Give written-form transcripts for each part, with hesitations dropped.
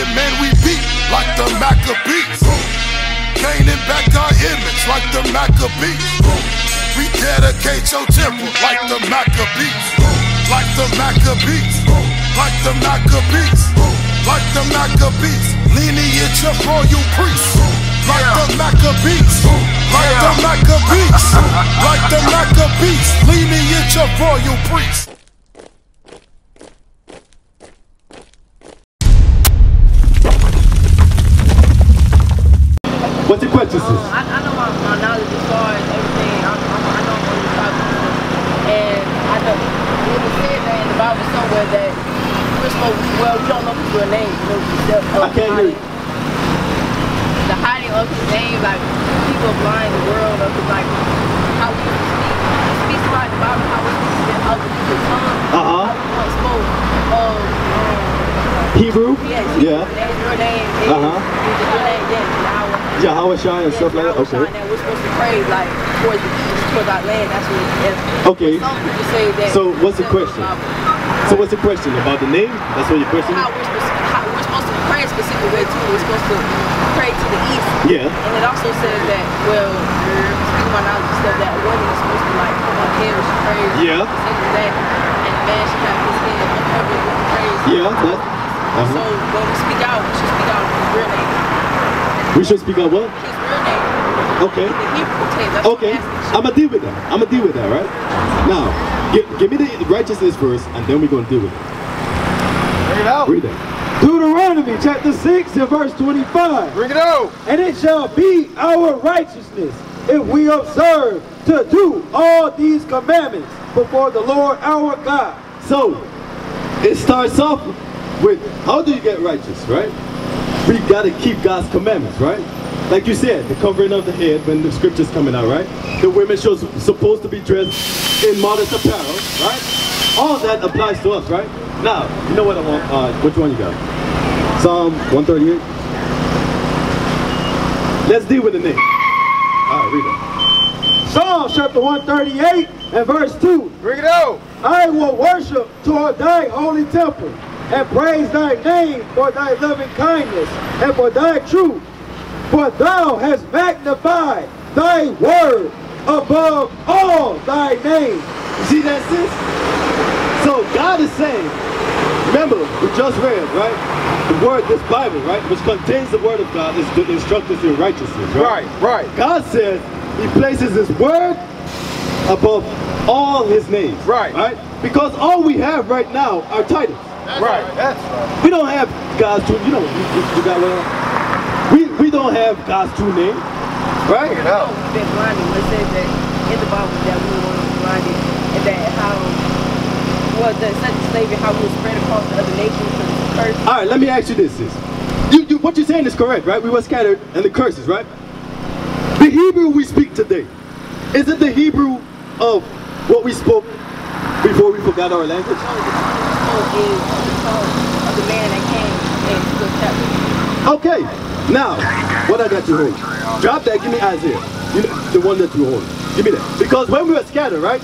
Men we beat like the Maccabees. Gaining back our image like the Maccabees. We dedicate your temple like the Maccabees. Like the Maccabees. Like the Maccabees. Like the Maccabees. Lineage up all you priests. Like the Maccabees. Like the Maccabees. Like the Maccabees. Lineage up all you priests. What's your question? I know my knowledge as far as everything. I know what you're talking about. And I know it was said that in the Bible somewhere that we're supposed to, well, we don't know people's names. You know, I can't hear you. The hiding of his name, like people are blind in the world, of like how we speak about the Bible, how we speak in other people's tongues. How we spoke Hebrew? Yes. Yeah. That's your name. Yahweh Shai and stuff like that? Okay. We're supposed to pray like towards the east, towards our land. That's what it's. Okay. Some people say that. So what's the question? So what's the question? About the name? That's what your question is? We're supposed to pray a specific way too. We're supposed to pray to the east. Yeah. And it also says that, well, speaking my knowledge, it says that a woman is supposed to like come on here and she prays. Yeah. And a man should have his head uncovered and praise. Yeah. So when we speak out, we should speak out in his real name. We should speak out what? His real name. Okay. Okay. I'ma deal with that. I'ma deal with that, right? Now, give me the righteousness verse, and then we're gonna deal with it. Bring it out. Read it. Deuteronomy chapter 6 and verse 25. Bring it out. And it shall be our righteousness if we observe to do all these commandments before the Lord our God. So it starts off with how do you get righteous, right? We gotta keep God's commandments, right? Like you said, the covering of the head when the scripture's coming out, right? The women should supposed to be dressed in modest apparel, right? All that applies to us, right? Now, you know what I want? Which one you got? Psalm 138. Let's deal with the name. All right, read it. Psalm chapter 138 and verse 2. Bring it out. I will worship toward thy holy temple, and praise thy name for thy loving kindness and for thy truth. For thou hast magnified thy word above all thy name. You see that, sis? So God is saying, remember, we just read, right? The word, this Bible, right, which contains the word of God, is to instruct us in righteousness, right? Right, right. God says he places his word above all his names. Right. Right? Because all we have right now are titles. That's right. Right, that's right. We don't have God's true, you know, you got what else? We don't have God's true name, right? You know, we've been blinded. It says that in the Bible that we were blinded, and that how was the such slavery, how we were spread across the other nations because of the curse. All right, let me ask you this, sis. What you're saying is correct, right? We were scattered and the curses, right? The Hebrew we speak today, is it the Hebrew of what we spoke before we forgot our language? Of the man that came and took that. Okay, now, what I got you hold? Drop that, give me Isaiah. You know, the one that you hold. Give me that. Because when we were scattered, right?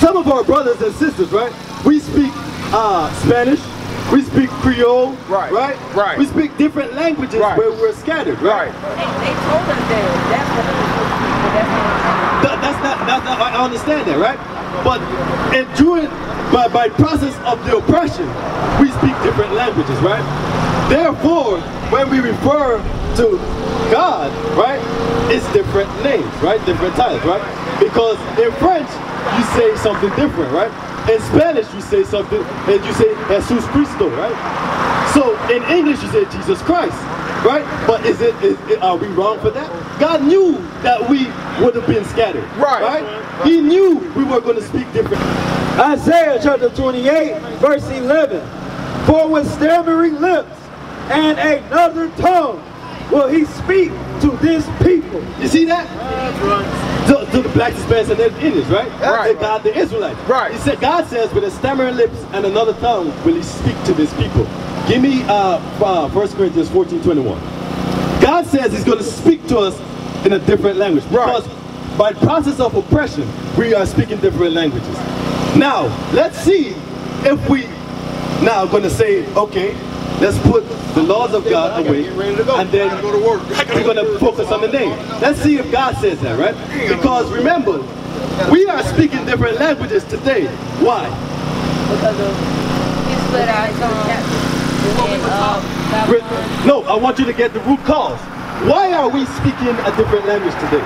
Some of our brothers and sisters, right? We speak Spanish, we speak Creole, right? Right. We speak different languages where we're scattered, right? They told us that that's what we were speaking, but that's not what I'm saying. That's not, I understand that, right? But enduring by process of the oppression, we speak different languages, right? Therefore, when we refer to God, right, it's different names, right? Different titles, right? Because in French, you say something different, right? In Spanish, you say something, and you say Jesus Cristo, right? So in English, you say Jesus Christ, right? But are we wrong for that? God knew that we would have been scattered, right? He knew we were going to speak different. Isaiah chapter 28, verse 11. For with stammering lips and another tongue will he speak to this people. You see that? To the blacks, Hispanics, and the Indians, right? Right. And God the Israelites. Right. He said, God says, with a stammering lips and another tongue will he speak to this people. Give me 1 Corinthians 14:21. God says he's going to speak to us in a different language. Right. Because by the process of oppression, we are speaking different languages. Now, let's see if we now are going to say, okay, let's put the laws of God away, and then we're going to focus on the name. Let's see if God says that, right? Because remember, we are speaking different languages today. Why? No, I want you to get the root cause. Why are we speaking a different language today?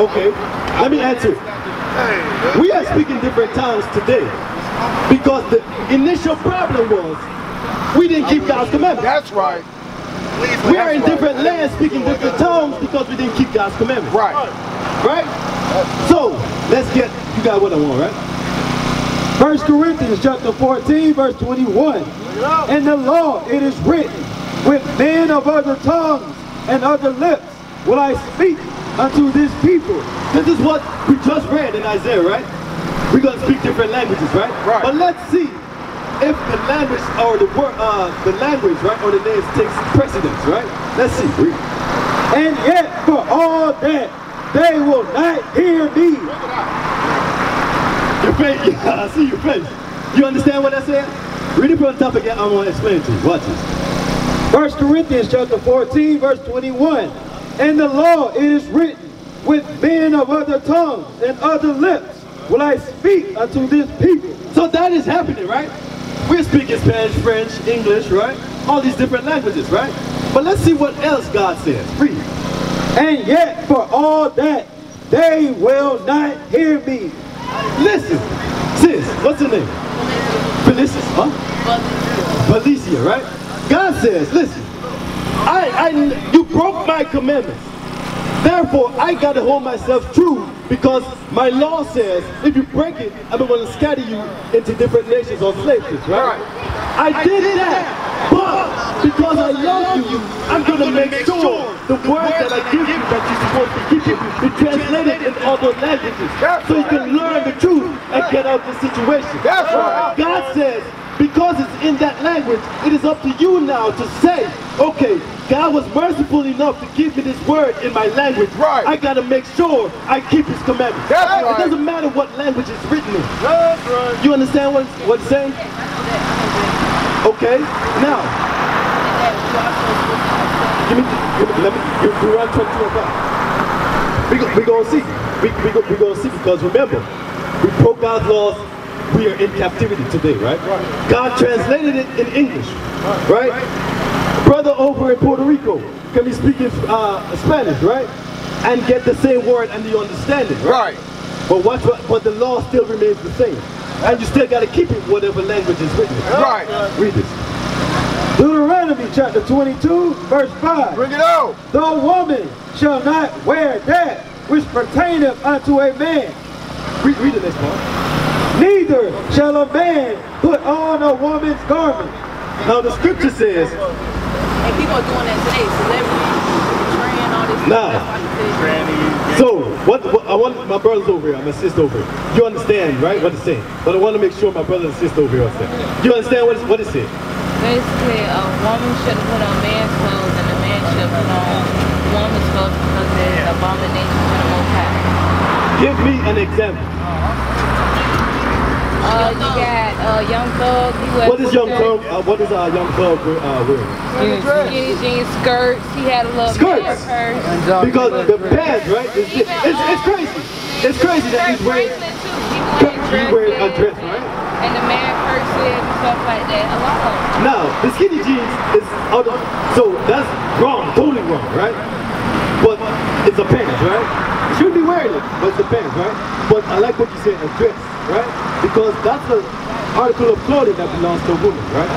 Okay, let me answer. We are speaking different tongues today. Because the initial problem was we didn't keep God's commandments. That's right. We are in different lands speaking different tongues because we didn't keep God's commandments. Right. Right? So, let's get, you got what I want, right? 1 Corinthians 14:21. In the law it is written, with men of other tongues and other lips will I speak unto this people. This is what we just read in Isaiah, right? We're going to speak different languages, right? Right. But let's see if the language or the word, the language, right, or the name takes precedence, right? Let's see. Read. And yet for all that, they will not hear me. Your face, I see your face. You understand what I said? Read it from the top again. I'm going to explain it to you. Watch this. 1 Corinthians 14:21. In the law it is written, with men of other tongues and other lips will I speak unto this people. So that is happening, right? We're speaking Spanish, French, English, right? All these different languages, right? But let's see what else God says. Read. And yet for all that, they will not hear me. Listen. Sis, what's her name? Felicitas, huh? Felicia, right? God says, listen, you broke my commandments. Therefore, I got to hold myself true because my law says if you break it, I'm going to scatter you into different nations or slaves, right? I did that, but because I love you, I'm going to make sure the words that I give you that you're supposed to be keeping be translated in all those languages so you can learn the truth and get out of the situation. That's right. God says, because it's in that language, it is up to you now to say, okay, God was merciful enough to give me this word in my language. Right. I got to make sure I keep his commandments. That's right. It doesn't matter what language it's written in. That's right. You understand what it's saying? Okay. Now, let me, we're going to see. We're going to see because remember, we broke God's laws. We are in captivity today, right? Right. God translated it in English, right? Right? Brother over in Puerto Rico can be speaking Spanish, right? And get the same word and you understand it, right? Right. But watch what, but the law still remains the same. And you still got to keep it whatever language is written. Right. Read this. Deuteronomy 22:5. Bring it out. The woman shall not wear that which pertaineth unto a man. Read the next part. Neither shall a man put on a woman's garment. Now the scripture says, and people are doing that today, celebrities, trans, all this stuff. Nah. So what I want my brothers over here, my sister over here. You understand, right? What it's saying. But I want to make sure my brother and sister over here understand. You understand what it says? Basically, a woman shouldn't put on man's clothes and a man should put on woman's clothes because they're an abomination to the Most High. Give me an example. You got Young Thug. What is Young Thug? What is Young Thug wearing? Skinny jeans, skirts. He had a little skirts. Because the pants, right? It's crazy. It's crazy that he's wearing. He's wearing a dress, right? And the man purses and stuff like that. A lot of them. Now the skinny jeans is out of, so that's wrong, totally wrong, right? But it's a pants, right? Shouldn't be wearing it, but it depends, right? But I like what you said, a dress, right? Because that's an article of clothing that belongs to a woman, right?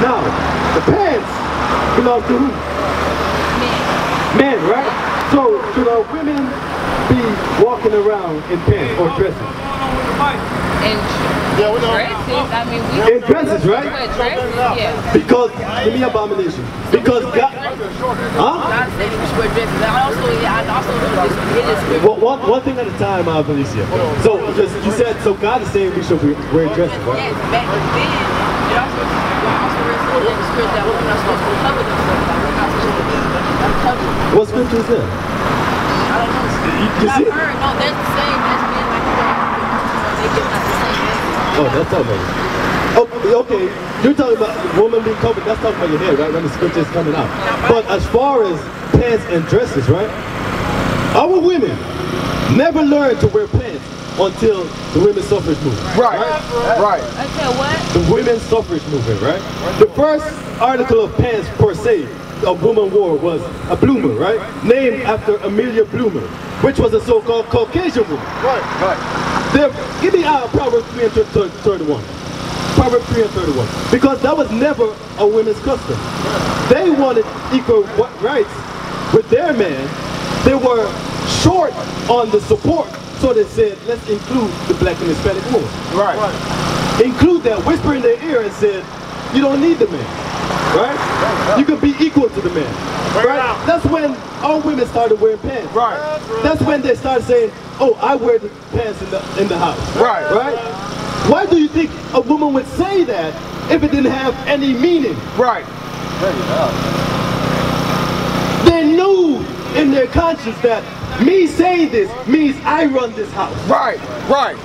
Now, the pants belong to who? Men, right? So, should our women be walking around in pants or dresses? and dresses. I mean, we in dresses, right? Dresses, yeah. Because give me abomination. Because God, one thing at a time, Felicia. So you said, so God is saying we should wear dresses, right? Yes, back then. What scripture is that? No, that's the same as being like oh, that's not amazing. Oh, okay. You're talking about woman being covered. That's talking about your head, right? When the scripture is coming out. But as far as pants and dresses, right? Our women never learn to wear pants until the women's suffrage movement. Right. Right. Until what? The women's suffrage movement, right? The first article of pants per se a woman wore was a bloomer, right? Named after Amelia Bloomer, which was a so-called Caucasian woman. Right, right. There, give me Proverbs 3 and 31. Proverbs 3 and 31. Because that was never a women's custom. They wanted equal rights with their man. They were short on the support, so they said, let's include the black and Hispanic woman. Right. Right. Include that, whisper in their ear and said, you don't need the man. Right? You could be equal to the men. Right? That's when all women started wearing pants. Right. That's when they started saying, oh, I wear the pants in the house. Right. Right? Why do you think a woman would say that if it didn't have any meaning? Right. They knew in their conscience that me saying this means I run this house. Right. Right.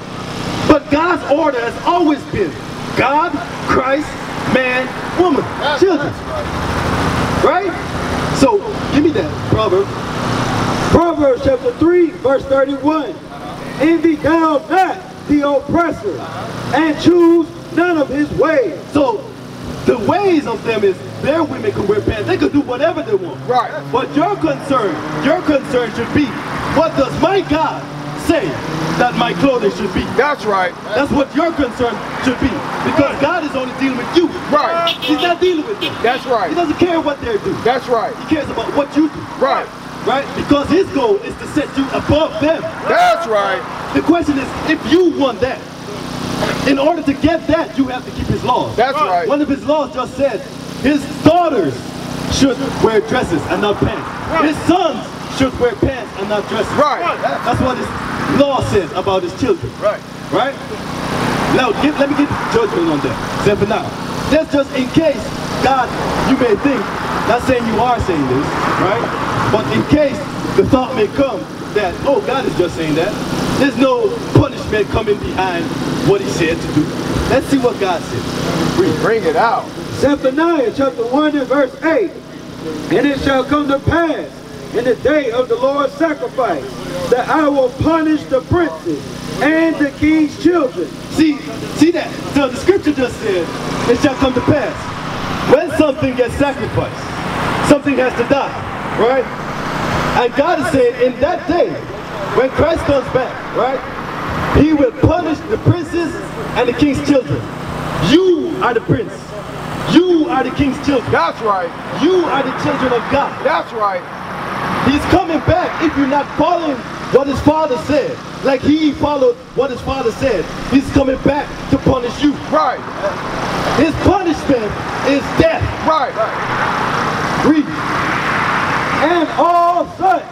But God's order has always been God, Christ, man, woman, children, right? So give me that Proverbs. Proverbs chapter 3, verse 31. Envy thou not the oppressor, and choose none of his ways. So the ways of them is their women could wear pants. They could do whatever they want. Right. But your concern should be, what does my God say that my clothing should be? That's right. That's what your concern should be. Because God is only dealing with you. Right. He's not dealing with you. That's right. He doesn't care what they do. That's right. He cares about what you do. Right. Right? Because his goal is to set you above them. That's right. The question is, if you want that, in order to get that, you have to keep his laws. That's right. One of his laws just said, his daughters should wear dresses and not pants. Right. His sons should wear pants and not dresses. Right. That's what his law says about his children. Right. Right? Now, let me get judgment on that. Except for now. That's just in case, God, you may think, not saying you are saying this, right? But in case the thought may come that, oh, God is just saying that. There's no punishment coming behind what he said to do. Let's see what God says. We bring it out. Zephaniah chapter 1 and verse 8. And it shall come to pass in the day of the Lord's sacrifice that I will punish the princes and the king's children. See that? So the scripture just said, it shall come to pass. When something gets sacrificed, something has to die, right? And God is saying, in that day, when Christ comes back, right, he will punish the princes and the king's children. You are the prince. You are the king's children. That's right. You are the children of God. That's right. He's coming back if you're not following what his father said. Like he followed what his father said. He's coming back to punish you. Right. His punishment is death. Right. Read. And all such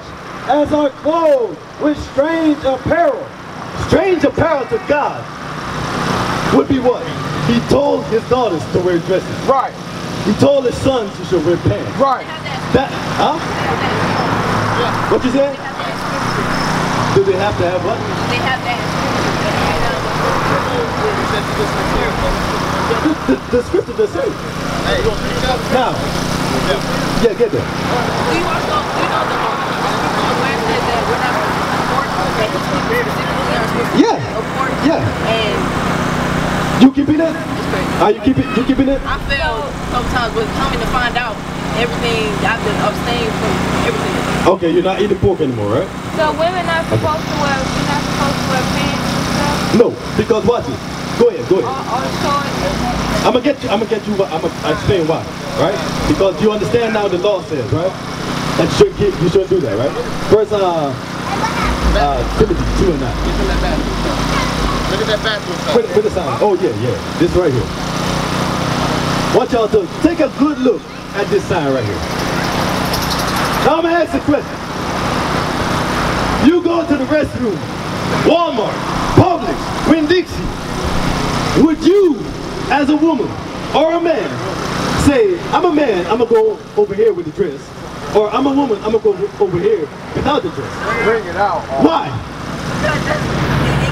as are clothed with strange apparel. Strange apparel to God would be what? He told his daughters to wear dresses. Right. He told his sons he should wear pants. Right. That, what you said? Do they have to have what? They have to have the scripture just says. Now, yeah, get there. We also, you know, the Lord said that we're not supporting. Yeah. Yeah. You keeping it? Are you keeping? You keeping it? I feel sometimes with coming to find out. Everything, I've been abstained from everything. Okay, you're not eating pork anymore, right? So women are supposed to wear, you're not supposed to wear pants and stuff? No, because watch it. Go ahead. I'm gonna get you, I'll explain why, right? Because you understand now the law says, right? That you shouldn't do that, right? First, Timothy 2 and 9. Look at that bathroom. Put the sign. Oh yeah, yeah. This right here. Watch y'all do. Take a good look at this sign right here. Now I'm gonna ask a question. You go to the restroom, Walmart, Publix, Winn-Dixie. Would you, as a woman or a man, say, I'm a man, I'm gonna go over here with the dress, or I'm a woman, I'm gonna go over here without the dress? Bring it out. Why? It clearly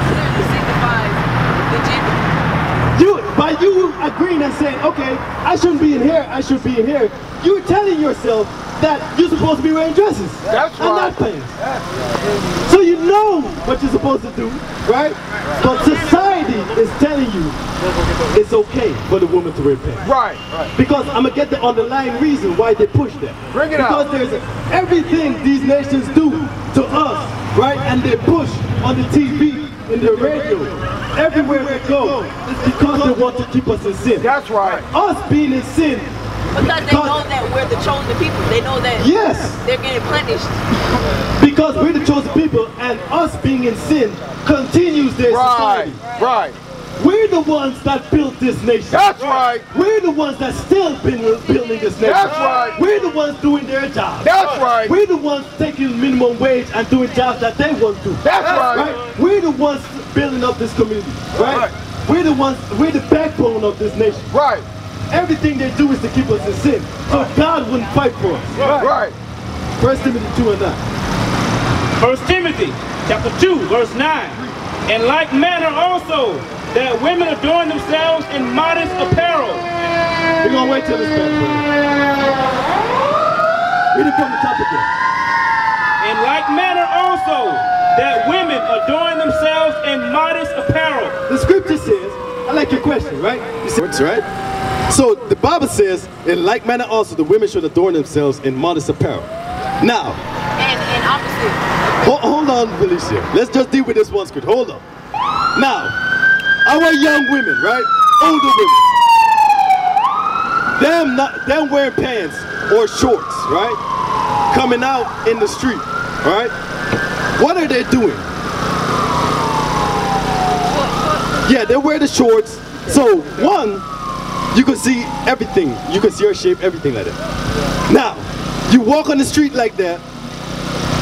signifies the gender. By you agreeing and saying, okay, I shouldn't be in here, I should be in here, you're telling yourself that you're supposed to be wearing dresses. That's and right. Not pants. Right. So you know what you're supposed to do, right? But society is telling you it's okay for the woman to wear pants. Right. Right. Because I'm gonna get the underlying reason why they push that. Bring it out. Because there's everything these nations do to us, right? And they push on the TV, in the radio, everywhere we go, it's because they want to keep us in sin. That's right. Us being in sin. Because they know that we're the chosen people. They know that yes, they're getting punished. Because we're the chosen people, and us being in sin continues their society. Right. We're the ones that built this nation. That's right. We're the ones that still been building this nation. That's right. We're the ones doing their job. That's right. We're the ones taking minimum wage and doing jobs that they want to. That's right. We're the ones building up this community. Right. We're the ones. We're the backbone of this nation. Right. Everything they do is to keep us in sin, so God wouldn't fight for us. Right. 1 Timothy 2:9. 1 Timothy 2:9. In like manner also, that women adorn themselves in modest apparel. We're gonna wait till this passage. Read it from the top again. In like manner also, that women adorn themselves in modest apparel. The scripture says, I like your question, right? That's right. So the Bible says, in like manner also, the women should adorn themselves in modest apparel. Now, and opposite. Hold on, Felicia. Let's just deal with this one script. Hold on. Now, our young women, right? Older women. Them wearing pants or shorts, right? Coming out in the street, right? What are they doing? Yeah, they wear the shorts. So one, you can see everything. You can see her shape, everything like that. Now, you walk on the street like that.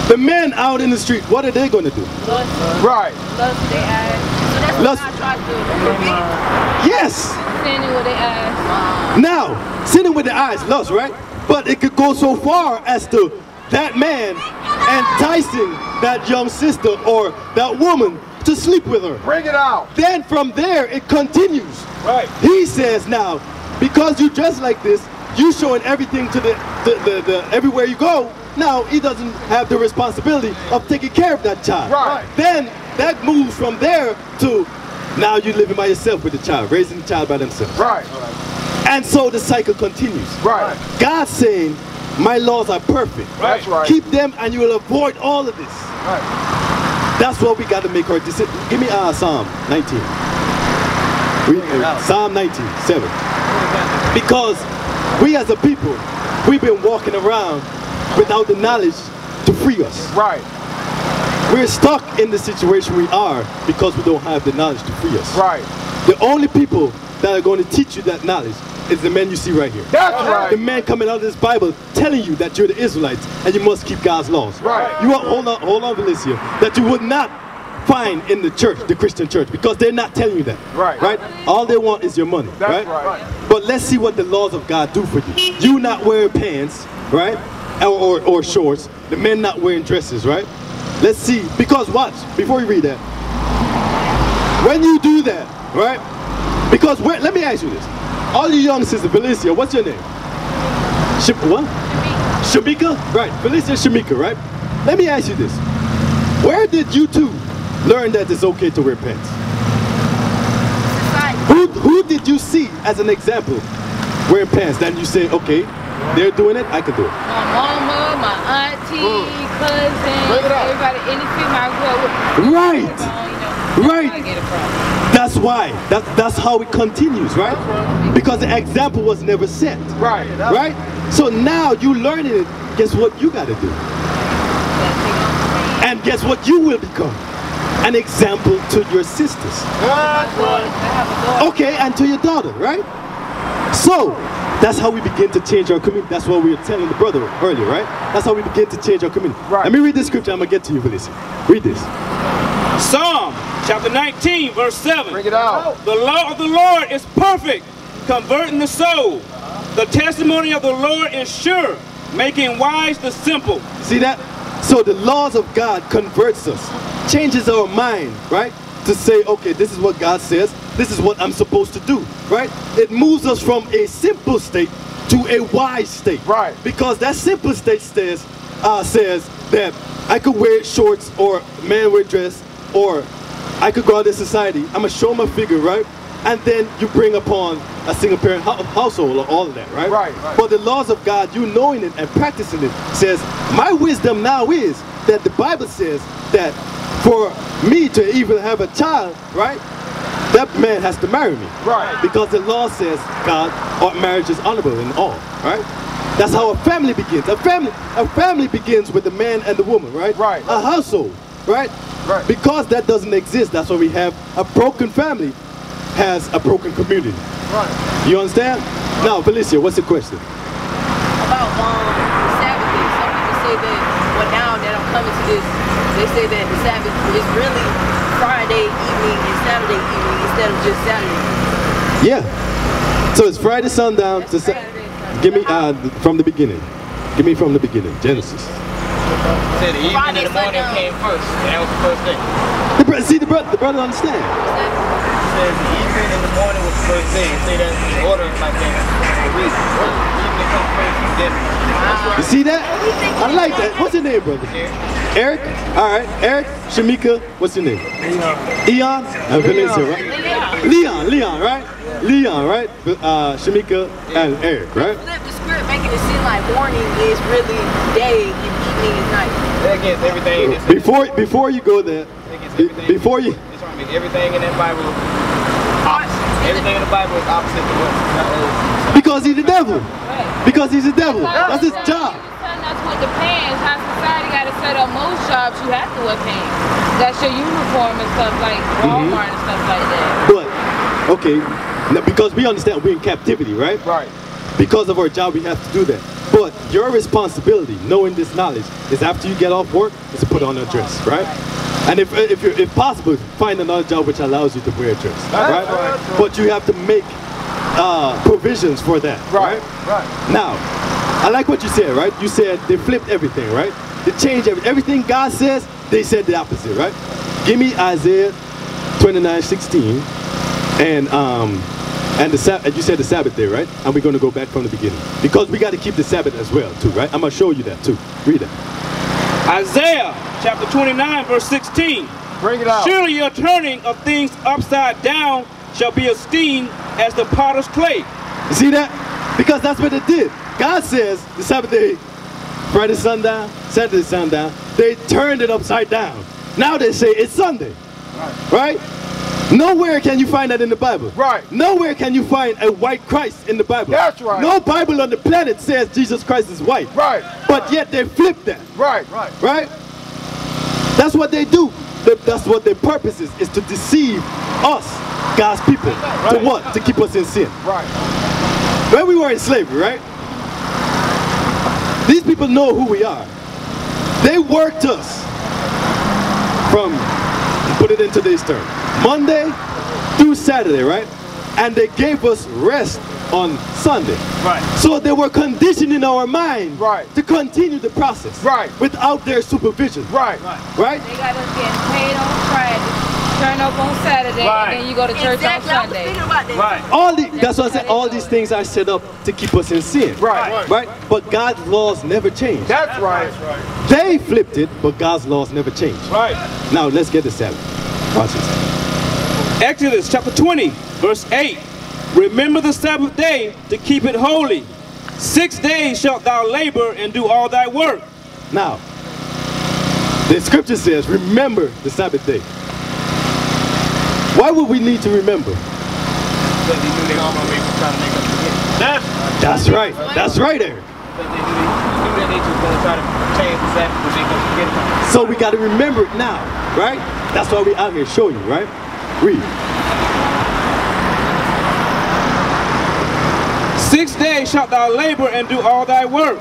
The men out in the street, what are they going to do? Lust. Right. Lust their eyes. So that's what God tried to do. Yes. Sinning with their eyes. Now, sinning with the eyes, lust, right? But it could go so far as to that man enticing that young sister or that woman to sleep with her. Bring it out. Then from there it continues. Right. He says now, because you dress like this, you showing everything to the everywhere you go. Now he doesn't have the responsibility of taking care of that child. Right. Then that moves from there to now you're living by yourself with the child, raising the child by themselves. Right. And so the cycle continues. Right. God saying, my laws are perfect. Right. That's right. Keep them and you will avoid all of this. Right. That's what we got to make our decision. Give me Psalm 19. Psalm 19:7. Because we as a people, we've been walking around without the knowledge to free us. Right. We're stuck in the situation we are because we don't have the knowledge to free us. Right. The only people that are going to teach you that knowledge is the men you see right here. That's right. The men coming out of this Bible telling you that you're the Israelites and you must keep God's laws. Right. You are, hold on, Valencia, that you would not find in the church, the Christian church, because they're not telling you that. Right. Right. All they want is your money. That's right. But let's see what the laws of God do for you. You not wearing pants, right, or shorts. The men not wearing dresses, right. Let's see, because watch before you read that. When you do that, right? Because let me ask you this. All you young sisters, Felicia, what's your name? What? Shamika? Right, Felicia Shamika, right? Let me ask you this. Where did you two learn that it's okay to wear pants? Who did you see as an example wearing pants? Then you say, okay, they're doing it, I can do it. My mama, my auntie, cousin, everybody, anything I grew up with. Right, right. That's why. That's how it continues, right? Because the example was never set. Right. Right? So now you learning it, guess what you gotta do? And guess what you will become? an example to your sisters. Okay, and to your daughter, right? So, that's how we begin to change our community. That's what we were telling the brother earlier, right? That's how we begin to change our community. Right. Let me read this scripture. I'm going to get to you, Felicia. Read this. Psalm chapter 19, verse 7. Bring it out. The law of the Lord is perfect, converting the soul. The testimony of the Lord is sure, making wise the simple. See that? So the laws of God converts us, changes our mind, right? To say, okay, this is what God says, this is what I'm supposed to do, right? It moves us from a simple state to a wise state. Right. Because that simple state says that I could wear shorts or man wear dress, or I could go out in society, I'm going to show my figure, right? And then you bring upon a single-parent household or all of that, right? Right. But the laws of God, you knowing it and practicing it, says, my wisdom now is that the Bible says that for me to even have a child, right, that man has to marry me. Right. Because the law says, God, our marriage is honorable in all, right? That's how a family begins. A family begins with the man and the woman, right? Right. A household, right? Right. Because that doesn't exist, that's why we have a broken family. Has a broken community. Right. You understand? Now, Felicia, what's the question? About the Sabbath day. Some people say that, well, now that I'm coming to this, they say that the Sabbath is really Friday evening and Saturday evening instead of just Saturday. Yeah. So it's Friday sundown to Saturday. Give me from the beginning. Give me from the beginning. Genesis. Said the evening and the morning came first, and that was the first day. The brother understand. Says the evening and the morning was the first day. Say that in order, like that. Evening comes first and dinner. You see that? I like that. What's your name, brother? Eric. All right, Eric, Shamika. What's your name? Leon. And Valencia, right? Leon, right? Leon, right? Shamika and Eric, right? Flip the script, making it seem like morning is really day. Nice. Before you go there, before you, everything in that Bible, opposite. Everything in the Bible is opposite to what? Because he's the devil. Because he's the devil. That's his job. That's what the pants. How society got to set up most jobs. You have to wear pants. That's your uniform and stuff like Walmart and stuff like that. But okay, now, because we understand we're in captivity, right? Right. Because of our job, we have to do that. But your responsibility, knowing this knowledge, is after you get off work, is to put on a dress, right? And if possible, find another job which allows you to wear a dress, right? Right. But you have to make provisions for that, right? Now, I like what you said, right? You said they flipped everything, right? They changed everything God says, they said the opposite, right? Give me Isaiah 29:16 and you said the Sabbath day, right? And we're going to go back from the beginning. Because we got to keep the Sabbath as well, too, right? I'm going to show you that, too. Read that. Isaiah chapter 29, verse 16. Bring it out. Surely your turning of things upside down shall be esteemed as the potter's clay. You see that? Because that's what it did. God says the Sabbath day, Friday sundown, Saturday sundown, they turned it upside down. Now they say it's Sunday, right? Nowhere can you find that in the Bible. Right. Nowhere can you find a white Christ in the Bible. That's right. No Bible on the planet says Jesus Christ is white. Right. But yet they flip that. Right. Right. Right? That's what they do. That's what their purpose is to deceive us, God's people. Right. To what? To keep us in sin. Right. When we were in slavery, right? These people know who we are. They worked us from, put it in today's term, Monday through Saturday, right? And they gave us rest on Sunday. Right. So they were conditioning our mind to continue the process without their supervision. Right? They got us getting paid on Friday, turn up on Saturday, and then you go to church on Sunday. That's what I said. All these things are set up to keep us in sin. Right. But God's laws never change. That's right. They flipped it, but God's laws never change. Right. Now let's get the Sabbath. Watch this. Exodus chapter 20, verse 8. Remember the Sabbath day to keep it holy. 6 days shalt thou labor and do all thy work. Now, the scripture says, remember the Sabbath day. Why would we need to remember? Because they knew they all were trying to make us forget. That's right. That's right, Eric. So we got to remember it now, right? That's why we out here showing you, right? Read. 6 days shalt thou labor and do all thy work,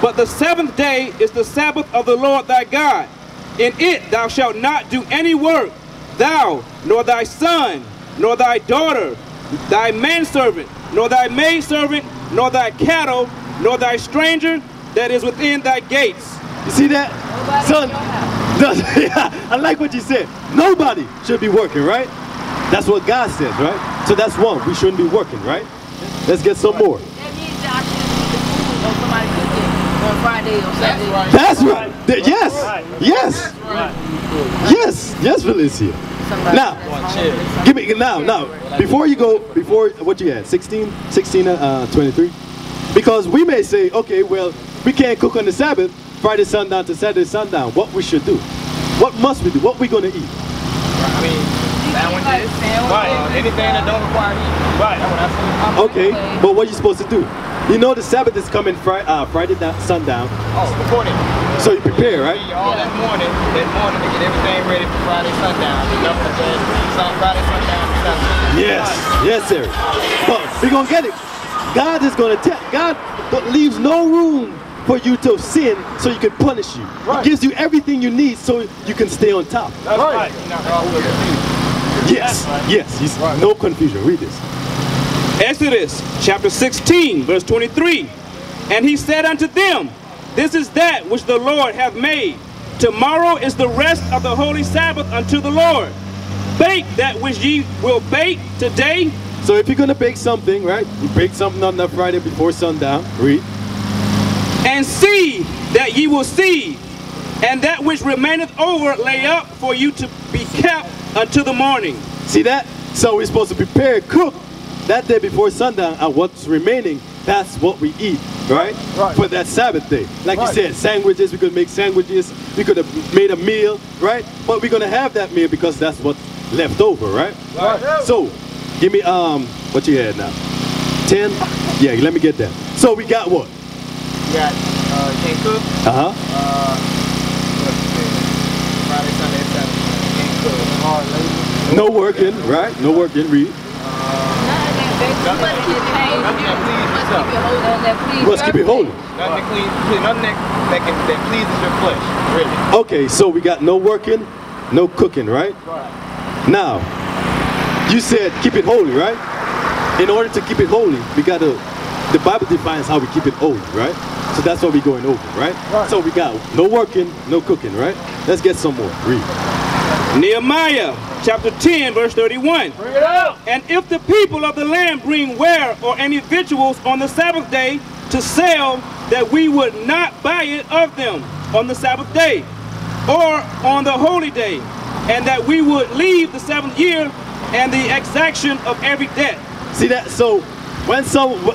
but the seventh day is the Sabbath of the Lord thy God. In it thou shalt not do any work, thou, nor thy son, nor thy daughter, thy manservant, nor thy maidservant, nor thy cattle, nor thy stranger that is within thy gates. You see that? Nobody, son, yeah, I like what you said. Nobody should be working, right? That's what God says, right? So that's one. We shouldn't be working, right? Let's get some more. That means y'all shouldn't see the food or somebody cook it on Friday or Saturday. That's right. That's right. Yes. Right. Yes. Right. Yes. Yes, Valencia. Somebody now, give me now. Before you go, before what you had, 16, 23, because we may say, okay, well, we can't cook on the Sabbath, Friday sundown to Saturday sundown. What we should do? What must we do? What we gonna eat? I mean, sandwiches, right? Anything that don't require eating, right? Okay, but what are you supposed to do? You know the Sabbath is coming Friday sundown. Oh, recording. So you prepare, right? All that morning to get everything ready for Friday sundown. Friday sundown. Yes, yes, sir. But we're gonna get it. God is gonna tell. God leaves no room for you to sin so you can punish you. Right. He gives you everything you need so you can stay on top. That's right. Yes, yes, no confusion. Read this. Exodus chapter 16, verse 23. And he said unto them, this is that which the Lord hath made. Tomorrow is the rest of the holy Sabbath unto the Lord. Bake that which ye will bake today. So if you're going to bake something, right, you bake something on that Friday before sundown. Read. And see that ye will see, and that which remaineth over lay up for you to be kept until the morning. See that? So we're supposed to prepare, cook that day before sundown, and what's remaining, that's what we eat, right? Right. For that Sabbath day. Like you said, sandwiches, we could make sandwiches, we could have made a meal, right? But we're going to have that meal because that's what's left over, right? Right. So, give me, what you had now? 10? Yeah, let me get that. So we got what? We got, can't cook. Uh-huh. Friday, Sunday, Saturday. No working, right? No working, read. Must keep it holy. Nothing that pleases your flesh, really. Okay, so we got no working, no cooking, right? Right. Now, you said keep it holy, right? In order to keep it holy, we got to, the Bible defines how we keep it holy, right? So that's what we're going over, right? Right. So we got no working, no cooking, right? Let's get some more, read. Nehemiah chapter 10 verse 31. Bring it out. And if the people of the land bring ware or any victuals on the Sabbath day to sell, that we would not buy it of them on the Sabbath day or on the holy day, and that we would leave the seventh year and the exaction of every debt. See that? So when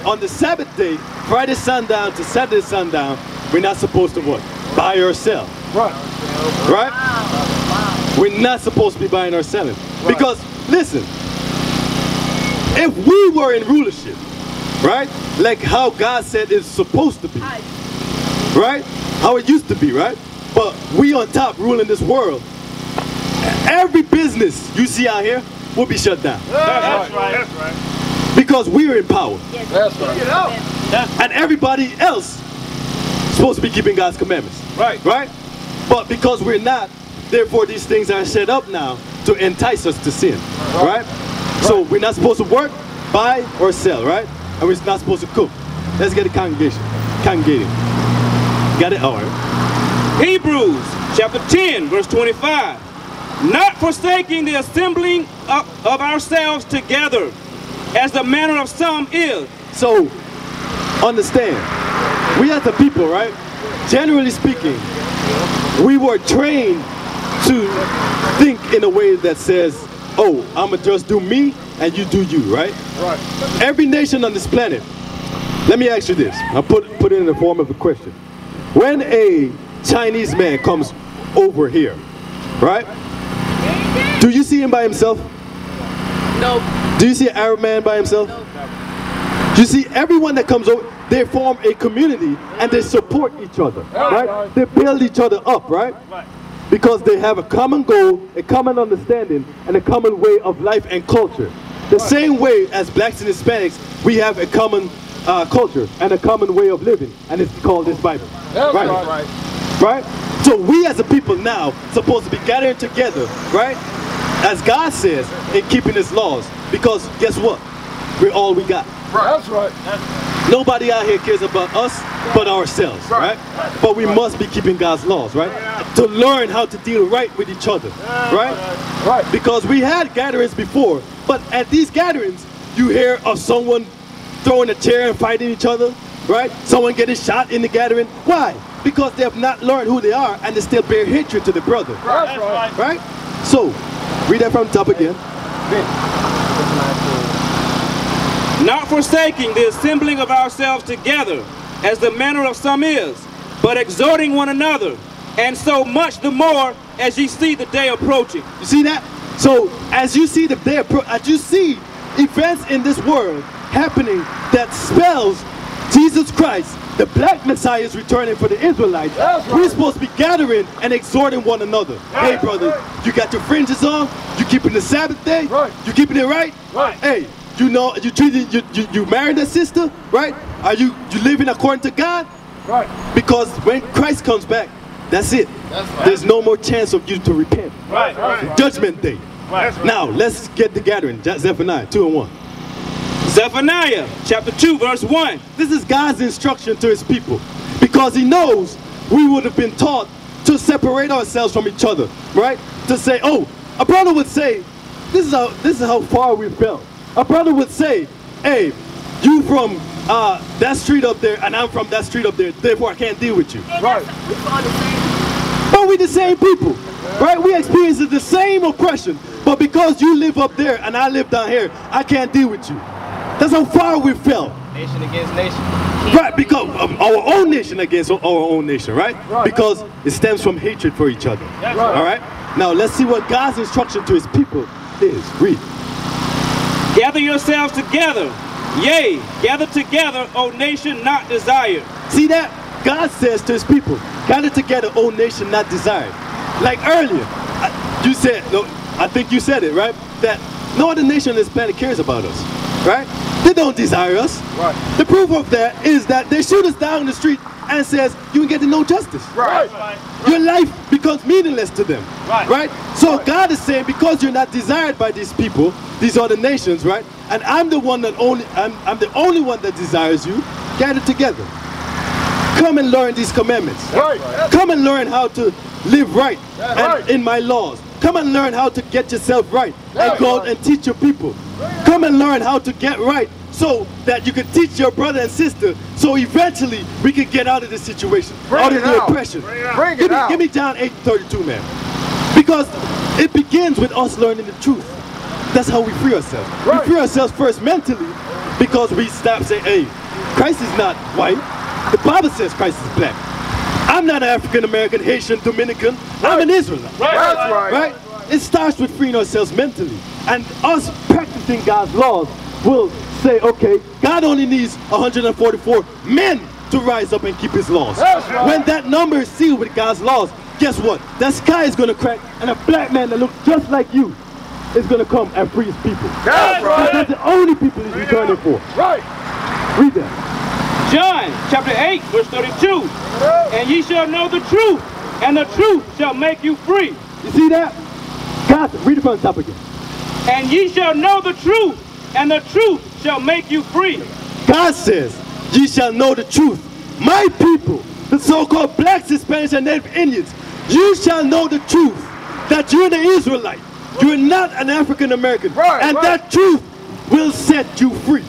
on the Sabbath day, Friday sundown to Saturday sundown, we're not supposed to what? Buy or sell. Right. Right? Wow. We're not supposed to be buying or selling. Right. Because, listen, if we were in rulership, right? Like how God said it's supposed to be, right? How it used to be, right? But we on top ruling this world. Every business you see out here will be shut down. That's right. That's right. Because we're in power. Yes. That's right. And everybody else is supposed to be keeping God's commandments. Right. Right? But because we're not, therefore, these things are set up now to entice us to sin, right? So we're not supposed to work, buy, or sell, right? And we're not supposed to cook. Let's get a congregation. Congregating. Got it? All right. Hebrews chapter 10, verse 25. Not forsaking the assembling of ourselves together, as the manner of some is. So, understand, we as the people, right? Generally speaking, we were trained to think in a way that says, oh, I'ma just do me and you do you, right? Right. Every nation on this planet, let me ask you this. I'll put it in the form of a question. When a Chinese man comes over here, right? Do you see him by himself? No. Do you see an Arab man by himself? No. You see, everyone that comes over, they form a community and they support each other, right? They build each other up, right? because they have a common goal, a common understanding, and a common way of life and culture. The same way as blacks and Hispanics, we have a common culture and a common way of living, and it's called this Bible. Right? So we as a people now supposed to be gathering together, right? As God says, in keeping His laws, because guess what? We're all we got. That's right. Nobody out here cares about us but ourselves, right? But we must be keeping God's laws, right? To learn how to deal right with each other, right? Because we had gatherings before, but at these gatherings, you hear of someone throwing a chair and fighting each other, right? Someone getting shot in the gathering. Why? Because they have not learned who they are and they still bear hatred to the brother, right? So, read that from the top again. Not forsaking the assembling of ourselves together, as the manner of some is, but exhorting one another, and so much the more as ye see the day approaching. You see that? So as you see the day approaching, as you see events in this world happening that spells Jesus Christ, the black Messiah, is returning for the Israelites. We're supposed to be gathering and exhorting one another. Hey brother, you got your fringes on, you keeping the Sabbath day, you keeping it right? Hey, you know, you married that sister, right? Are you living according to God? Because when Christ comes back, that's it. There's no more chance of you to repent. Judgment day. Now let's get the gathering. Zephaniah 2:1. Zephaniah chapter 2 verse 1. This is God's instruction to His people, because He knows we would have been taught to separate ourselves from each other, right? To say, oh, a brother would say, this is how far we fell. A brother would say, hey, you from that street up there and I'm from that street up there, therefore I can't deal with you. But we the same people, right? We experience the same oppression, but because you live up there and I live down here, I can't deal with you. That's how far we fell. Nation against nation. Right, because our own nation against our own nation, right? Because it stems from hatred for each other. Alright? Now let's see what God's instruction to His people is. Read. Gather yourselves together. Yea, gather together, O nation not desired. See that? God says to His people, gather together, O nation not desired. Like earlier, you said, no, I think you said it, right? That no other nation on this planet cares about us. Right? They don't desire us. The proof of that is that they shoot us down the street and says you can get no justice. Your life becomes meaningless to them. So God is saying, because you're not desired by these people, these other nations, right? And I'm the one that I'm the only one that desires you. Gather together. Come and learn these commandments. Come and learn how to live right and in my laws. Come and learn how to get yourself right and go out and teach your people. Come and learn how to get right so that you can teach your brother and sister, so eventually we can get out of this situation, out of the oppression. Give me John 8:32, man. Because it begins with us learning the truth. That's how we free ourselves. We free ourselves first mentally, because we stop saying, hey, Christ is not white. The Bible says Christ is black. I'm not African-American, Haitian, Dominican. I'm an Israelite. Right? It starts with freeing ourselves mentally. And us practicing God's laws will say, okay, God only needs 144 men to rise up and keep His laws. When that number is sealed with God's laws, guess what? That sky is going to crack, and a black man that looks just like you is going to come and free his people. That's the only people He's returning for. Read that. John chapter 8 verse 32, and ye shall know the truth, and the truth shall make you free. You see that? God, read it from the top again. And ye shall know the truth, and the truth shall make you free. God says, ye shall know the truth. My people, the so-called blacks, Hispanics, and Native Indians, you shall know the truth, that you're the Israelite. You're not an African American. And that truth will set you free.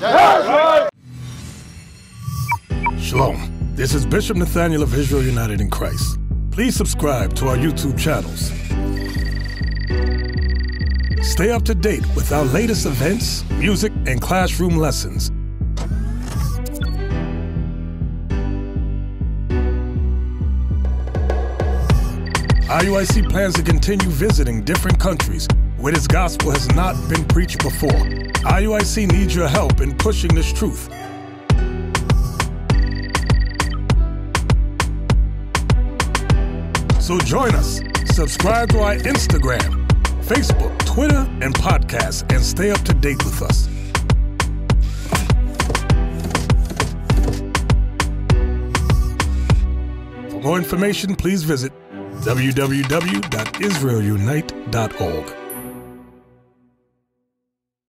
Shalom, this is Bishop Nathaniel of Israel United in Christ. Please subscribe to our YouTube channels. Stay up to date with our latest events, music, and classroom lessons. IUIC plans to continue visiting different countries where this gospel has not been preached before. IUIC needs your help in pushing this truth. So join us. subscribe to our Instagram, Facebook, Twitter, and podcasts, and stay up to date with us. For more information, please visit www.israelunite.org.